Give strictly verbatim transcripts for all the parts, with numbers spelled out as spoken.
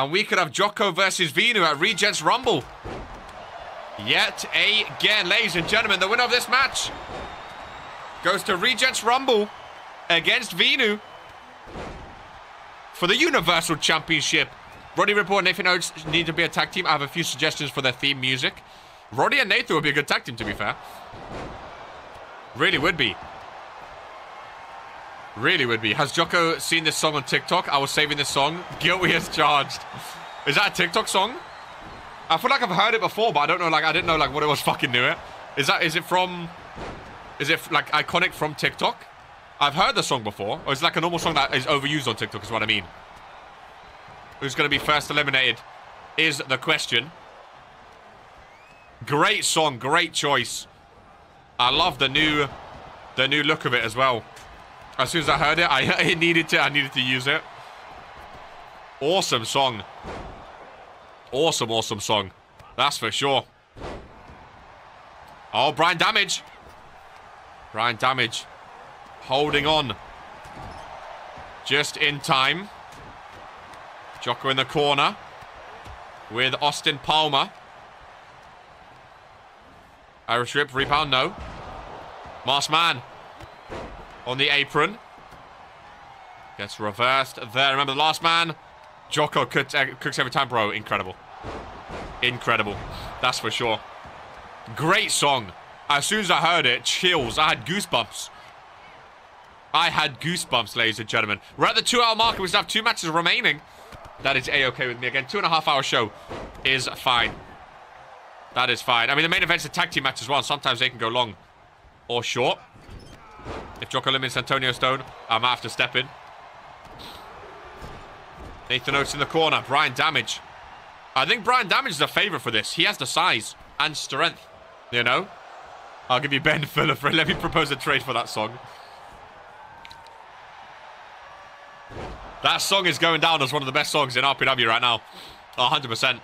And we could have Jocko versus Vinu at Regents Rumble. Yet again, ladies and gentlemen, the winner of this match goes to Regents Rumble against Vinu for the Universal Championship. Roddy, Rippo, and Nathan Oates need to be a tag team. I have a few suggestions for their theme music. Roddy and Nathan would be a good tag team, to be fair. Really would be. Really would be. Has Jocko seen this song on TikTok? I was saving this song. Guilty as charged. Is that a TikTok song? I feel like I've heard it before, but I don't know, like, I didn't know, like, what it was fucking new. Is that, is it from, is it, like, iconic from TikTok? I've heard the song before. Or is it, like, a normal song that is overused on TikTok, is what I mean. Who's going to be first eliminated is the question. Great song. Great choice. I love the new, the new look of it as well. As soon as I heard it, I, I needed to, I needed to use it. Awesome song. Awesome, awesome song. That's for sure. Oh, Brian Damage. Brian Damage. Holding on. Just in time. Jocko in the corner. With Austin Palmer. Irish Rip, rebound, no. Masked Man. On the apron. Gets reversed there. Remember the last man. Jocko cooks every time, bro. Incredible. Incredible. That's for sure. Great song. As soon as I heard it, chills. I had goosebumps. I had goosebumps, ladies and gentlemen. We're at the two-hour mark. We still have two matches remaining. That is A-okay with me. Again, two-and-a-half-hour show is fine. That is fine. I mean, the main event's a tag team match as well. Sometimes they can go long or short. If Jocko eliminates Antonio Stone, I might have to step in. Nathan Oates in the corner. Brian Damage. I think Brian Damage is a favourite for this. He has the size and strength, you know? I'll give you Ben Fuller for it. Let me propose a trade for that song. That song is going down as one of the best songs in R P W right now. one hundred percent.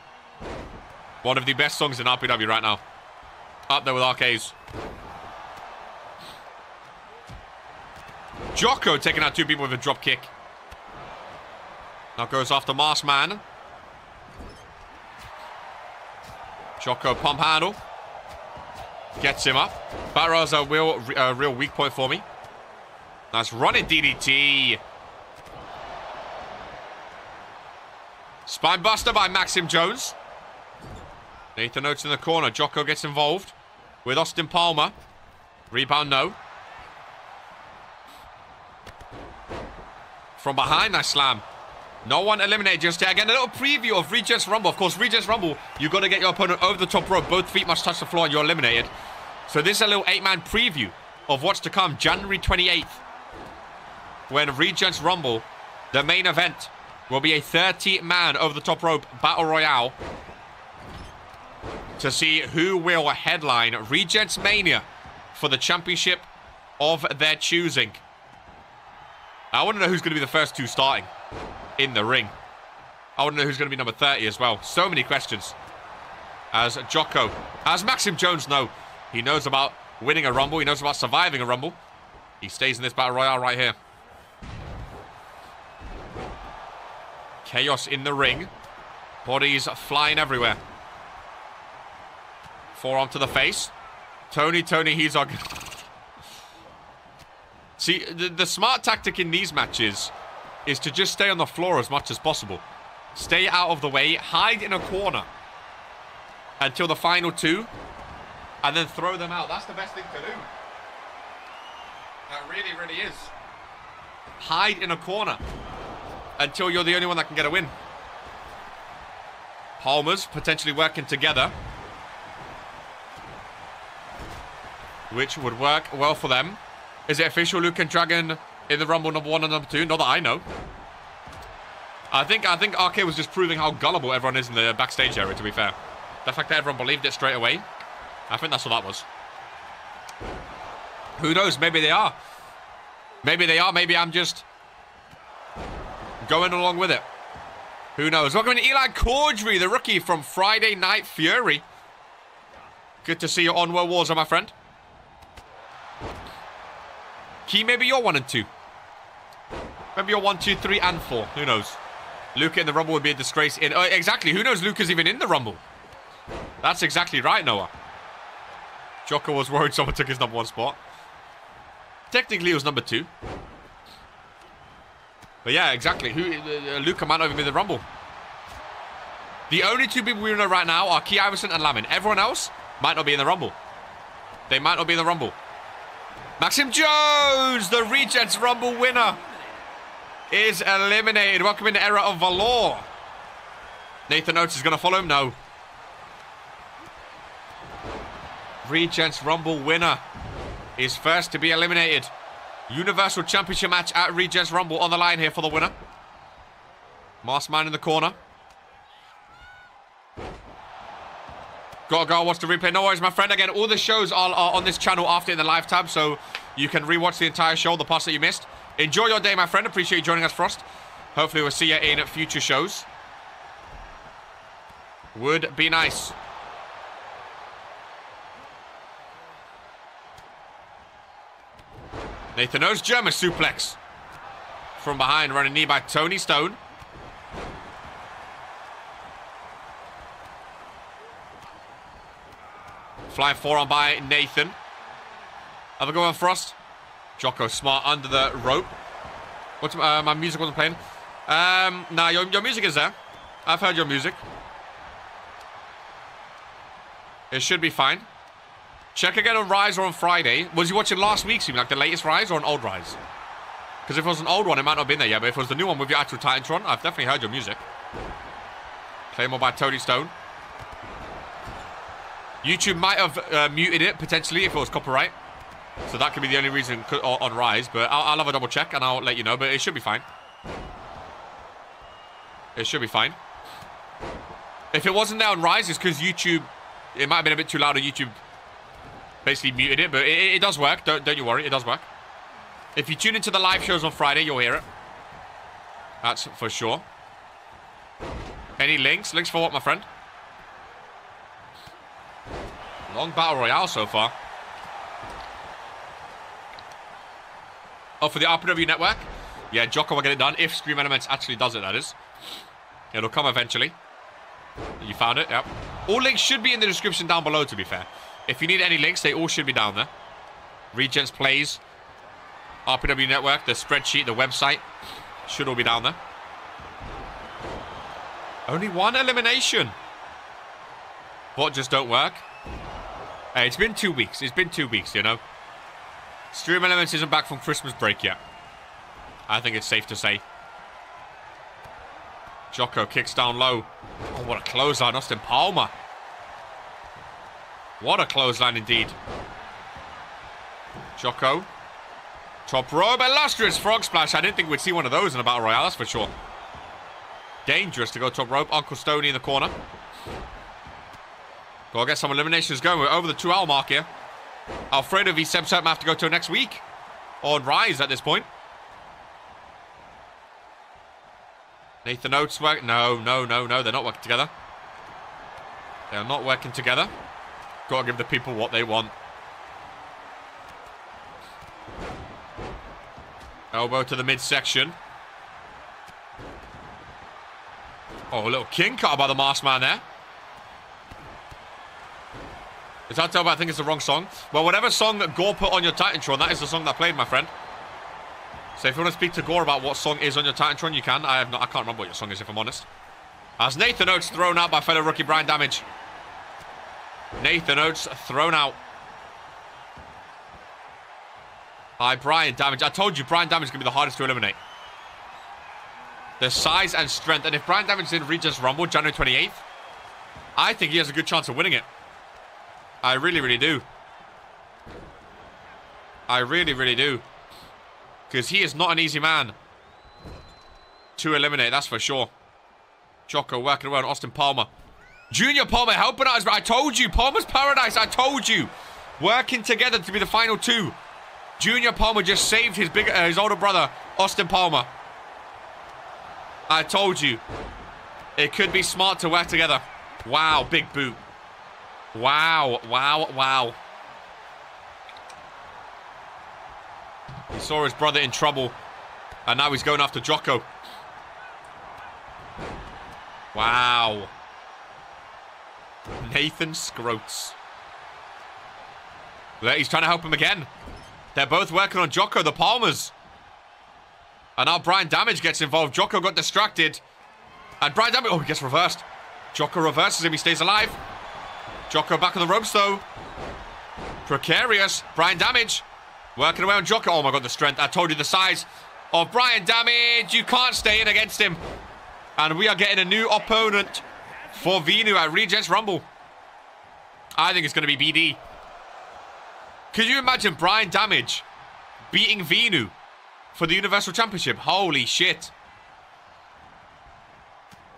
One of the best songs in R P W right now. Up there with R Ks. Jocko taking out two people with a drop kick. Now goes after Masked Man. Jocko pump handle. Gets him up. Barrow's a real, a real weak point for me. Nice running D D T. Spine buster by Maxim Jones. Nathan Oates in the corner. Jocko gets involved with Austin Palmer. Rebound, no. From behind, nice slam. No one eliminated just yet. Again, a little preview of Regents Rumble. Of course, Regents Rumble, you've got to get your opponent over the top rope. Both feet must touch the floor and you're eliminated. So this is a little eight-man preview of what's to come January twenty-eighth, when Regents Rumble, the main event, will be a thirty-man over the top rope battle royale to see who will headline Regents Mania for the championship of their choosing. I want to know who's going to be the first two starting in the ring. I want to know who's going to be number thirty as well. So many questions. As Jocko, as Maxim Jones, know, he knows about winning a Rumble. He knows about surviving a Rumble. He stays in this battle royale right here. Chaos in the ring. Bodies flying everywhere. Forearm to the face. Tony, Tony, he's our... See, the, the smart tactic in these matches is to just stay on the floor as much as possible. Stay out of the way. Hide in a corner until the final two. And then throw them out. That's the best thing to do. That really, really is. Hide in a corner until you're the only one that can get a win. Palmer's potentially working together, which would work well for them. Is it official? Luke and Dragon in the Rumble number one and number two? Not that I know. I think I think R K was just proving how gullible everyone is in the backstage area, to be fair. The fact that everyone believed it straight away. I think that's what that was. Who knows? Maybe they are. Maybe they are. Maybe I'm just going along with it. Who knows? Welcome to Eli Corddry, the rookie from Friday Night Fury. Good to see you on Woah Warzone, my friend. Key, maybe you're one and two. Maybe you're one, two, three, and four. Who knows? Luke in the Rumble would be a disgrace. In uh, exactly. Who knows? Luke is even in the Rumble. That's exactly right, Noah. Jocko was worried someone took his number one spot. Technically, it was number two. But yeah, exactly. Who uh, Luke might not even be in the Rumble. The only two people we know right now are Key Iverson and Lamin. Everyone else might not be in the Rumble. They might not be in the Rumble. Maxim Jones, the Regents Rumble winner, is eliminated. Welcome in the era of Valor. Nathan Oates is going to follow him? No. Regents Rumble winner is first to be eliminated. Universal Championship match at Regents Rumble on the line here for the winner. Masked Man in the corner. Gotta go watch the replay. No worries, my friend. Again, all the shows are, are on this channel after in the live tab, so you can rewatch the entire show, the parts that you missed. Enjoy your day, my friend. Appreciate you joining us, Frost. Hopefully we'll see you in future shows. Would be nice. Nathan Oates, German suplex. From behind, running knee by Tony Stone. Flying forearm by Nathan. Have a go on Frost. Jocko smart under the rope. What's uh, my music wasn't playing. Um, nah, your, your music is there. I've heard your music. It should be fine. Check again on Rise or on Friday. Was you watching last week's stream, like the latest Rise or an old Rise? Because if it was an old one, it might not have been there yet. But if it was the new one with your actual Titantron, I've definitely heard your music. Claymore by Tony Stone. YouTube might have uh, muted it, potentially, if it was copyright. So that could be the only reason on Rise. But I'll, I'll have a double check and I'll let you know. But it should be fine. It should be fine. If it wasn't there on Rise, it's because YouTube... It might have been a bit too loud and YouTube basically muted it. But it, it does work. Don't, don't you worry. It does work. If you tune into the live shows on Friday, you'll hear it. That's for sure. Any links? Links for what, my friend? Long battle royale so far. Oh, for the R P W Network? Yeah, Jocko will get it done. If Stream Elements actually does it, that is. It'll come eventually. You found it, yep. All links should be in the description down below, to be fair. If you need any links, they all should be down there. Regents Plays, R P W Network, the spreadsheet, the website. Should all be down there. Only one elimination. What just don't work? Hey, it's been two weeks. It's been two weeks, you know. Stream Elements isn't back from Christmas break yet. I think it's safe to say. Jocko kicks down low. Oh, what a clothesline. Austin Palmer. What a clothesline indeed. Jocko. Top rope. Illustrious frog splash. I didn't think we'd see one of those in a battle royale, that's for sure. Dangerous to go top rope. Uncle Stoney in the corner. Gotta get some eliminations going. We're over the two hour mark here. Alfredo v Seb Serp might have to go till next week. On Rise at this point. Nathan Oates work. No, no, no, no. They're not working together. They are not working together. Gotta give the people what they want. Elbow to the midsection. Oh, a little king cutter by the Masked Man there. It's hard to tell, but I think it's the wrong song. Well, whatever song that Gore put on your Titantron, that is the song that played, my friend. So if you want to speak to Gore about what song is on your Titantron, you can. I have not. I can't remember what your song is, if I'm honest. As Nathan Oates thrown out by fellow rookie Brian Damage. Nathan Oates thrown out by Brian Damage. I told you, Brian Damage is going to be the hardest to eliminate. The size and strength. And if Brian Damage is in Regents Rumble, January twenty-eighth, I think he has a good chance of winning it. I really, really do. I really, really do. Because he is not an easy man to eliminate, that's for sure. Jocko working around Austin Palmer. Junior Palmer helping out. I told you, Palmer's Paradise, I told you. Working together to be the final two. Junior Palmer just saved his, big, uh, his older brother, Austin Palmer. I told you. It could be smart to work together. Wow, big boot. Wow, wow, wow. He saw his brother in trouble. And now he's going after Jocko. Wow. Nathan Scroats. He's trying to help him again. They're both working on Jocko, the Palmers. And now Brian Damage gets involved. Jocko got distracted. And Brian Damage... Oh, he gets reversed. Jocko reverses him. He stays alive. Jocko back on the ropes, though. Precarious. Brian Damage working away on Jocko. Oh, my God, the strength. I told you the size of Brian Damage. You can't stay in against him. And we are getting a new opponent for Vinu at Regents Rumble. I think it's going to be B D. Could you imagine Brian Damage beating Vinu for the Universal Championship? Holy shit.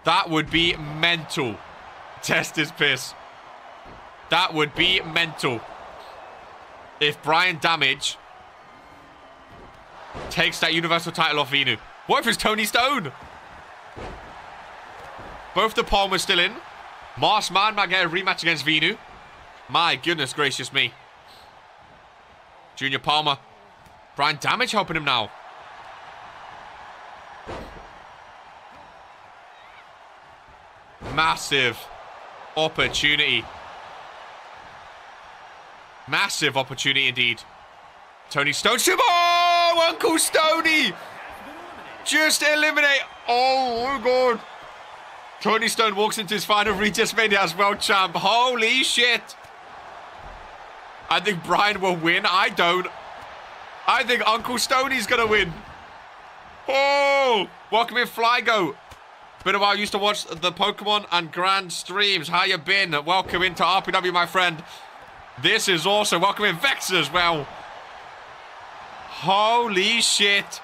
That would be mental. Test his piss. That would be mental. If Brian Damage takes that Universal title off Vinu. What if it's Tony Stone? Both the Palmers still in. Mars Man might get a rematch against Vinu. My goodness gracious me. Junior Palmer. Brian Damage helping him now. Massive opportunity. Massive opportunity indeed. Tony Stone. Oh, Uncle Stoney. Just eliminate. Oh, God. Tony Stone walks into his final Regents Mania as world champ. Holy shit. I think Brian will win. I don't. I think Uncle Stoney's going to win. Oh! Welcome in, Flygo. Been a while. Used to watch the Pokemon and Grand streams. How you been? Welcome into R P W, my friend. This is awesome. Welcome in, Vex, as well. Holy shit.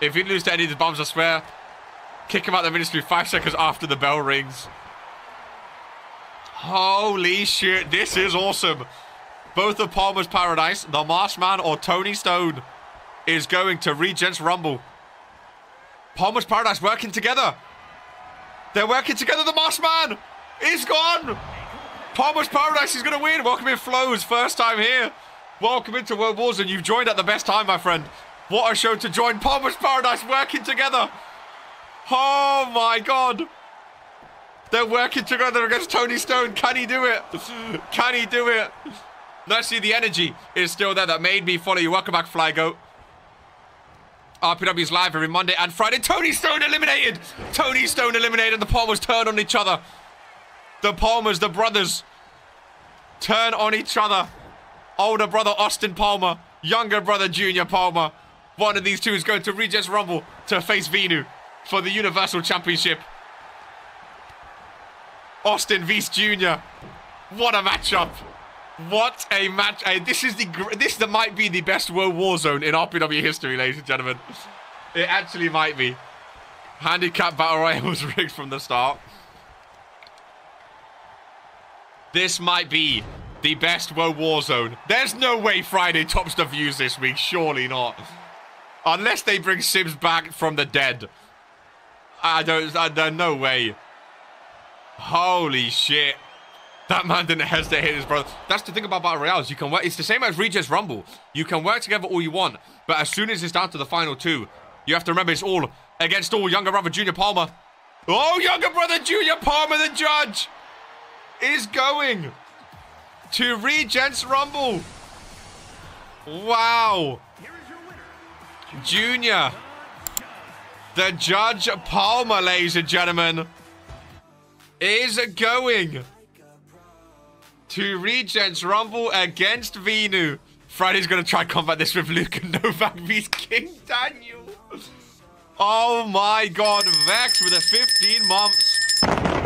If you lose to any of the bombs, I swear, kick him out of the ministry five seconds after the bell rings. Holy shit. This is awesome. Both of Palmer's Paradise, the Masked Man or Tony Stone is going to Regents Rumble. Palmer's Paradise working together. They're working together. The Masked Man is gone. Palmer's Paradise is going to win. Welcome in, Flows. First time here. Welcome into Woah Warzone. You've joined at the best time, my friend. What a show to join. Palmer's Paradise working together. Oh, my God. They're working together against Tony Stone. Can he do it? Can he do it? Let's see, the energy is still there that made me follow you. Welcome back, Flygo. R P W's live every Monday and Friday. Tony Stone eliminated. Tony Stone eliminated. The Palmers turn on each other. The Palmers, the brothers, turn on each other. Older brother Austin Palmer, younger brother Junior Palmer. One of these two is going to Regents Rumble to face Vinu for the Universal Championship. Austin versus Junior. What a matchup. What a match. Hey, this is the this the, might be the best Woah Warzone in R P W history, ladies and gentlemen. It actually might be. Handicap Battle Royale was rigged from the start. This might be the best Woah Warzone. There's no way Friday tops the views this week. Surely not. Unless they bring Sims back from the dead. I don't... I don't no way. Holy shit. That man didn't hesitate to hit his brother. That's the thing about Battle Royales. You can work. It's the same as Regents Rumble. You can work together all you want, but as soon as it's down to the final two, you have to remember it's all against all. Younger brother Junior Palmer. Oh, younger brother Junior Palmer, the judge, is going to Regents Rumble. Wow. Junior, the judge Palmer, ladies and gentlemen, is going to Regents Rumble against Vinu. Friday's going to try combat this with Luke and Novak versus King Daniel. Oh my God. Vex with a fifteen months.